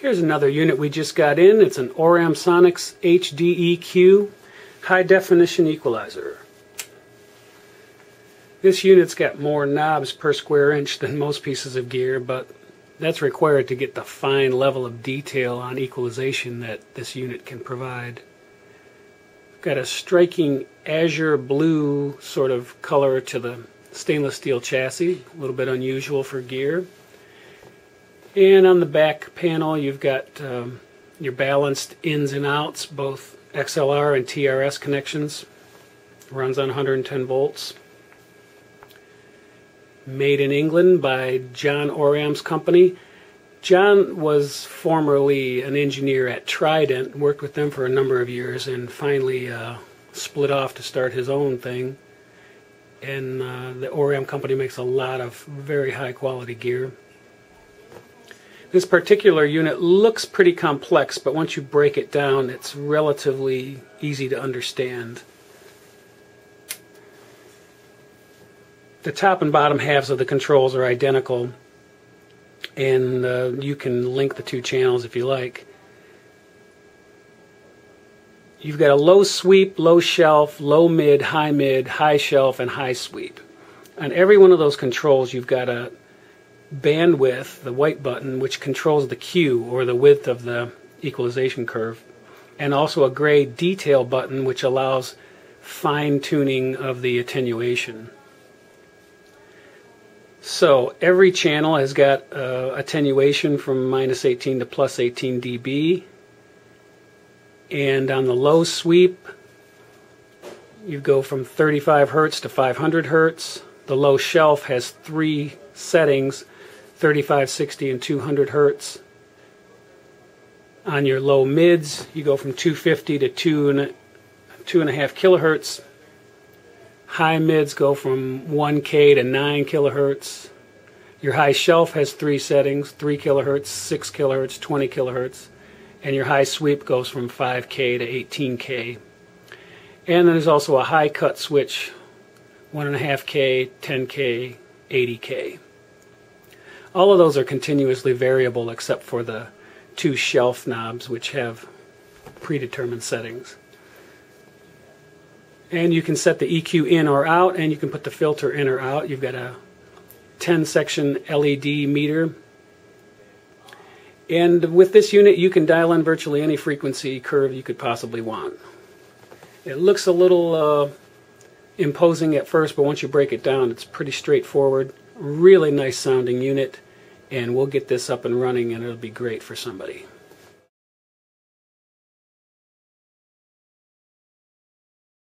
Here's another unit we just got in. It's an Oram Sonics HDEQ high definition equalizer. This unit's got more knobs per square inch than most pieces of gear, but that's required to get the fine level of detail on equalization that this unit can provide. Got a striking azure blue sort of color to the stainless steel chassis, a little bit unusual for gear. And on the back panel you've got your balanced ins and outs, both XLR and TRS connections. Runs on 110 volts. Made in England by John Oram's company. John was formerly an engineer at Trident, worked with them for a number of years, and finally split off to start his own thing. And the Oram company makes a lot of very high quality gear. This particular unit looks pretty complex, but once you break it down, it's relatively easy to understand. The top and bottom halves of the controls are identical, and you can link the two channels if you like. You've got a low sweep, low shelf, low mid, high shelf, and high sweep. On every one of those controls you've got a bandwidth, the white button, which controls the Q, or the width of the equalization curve, and also a gray detail button which allows fine-tuning of the attenuation. So every channel has got attenuation from minus 18 to plus 18 dB. And on the low sweep, you go from 35 Hertz to 500 Hertz. The low shelf has three settings, 35, 60, and 200 Hertz. On your low mids, you go from 250 to 2.5 kilohertz. High mids go from 1K to 9 kilohertz. Your high shelf has three settings, 3 kilohertz, 6 kilohertz, 20 kilohertz. And your high sweep goes from 5K to 18K. And there's also a high cut switch, 1.5K, 10K, 80K. All of those are continuously variable except for the two shelf knobs, which have predetermined settings. And you can set the EQ in or out, and you can put the filter in or out. You've got a 10-section LED meter. And with this unit, you can dial in virtually any frequency curve you could possibly want. It looks a little imposing at first, but once you break it down, it's pretty straightforward. Really nice sounding unit, and we'll get this up and running, and it'll be great for somebody.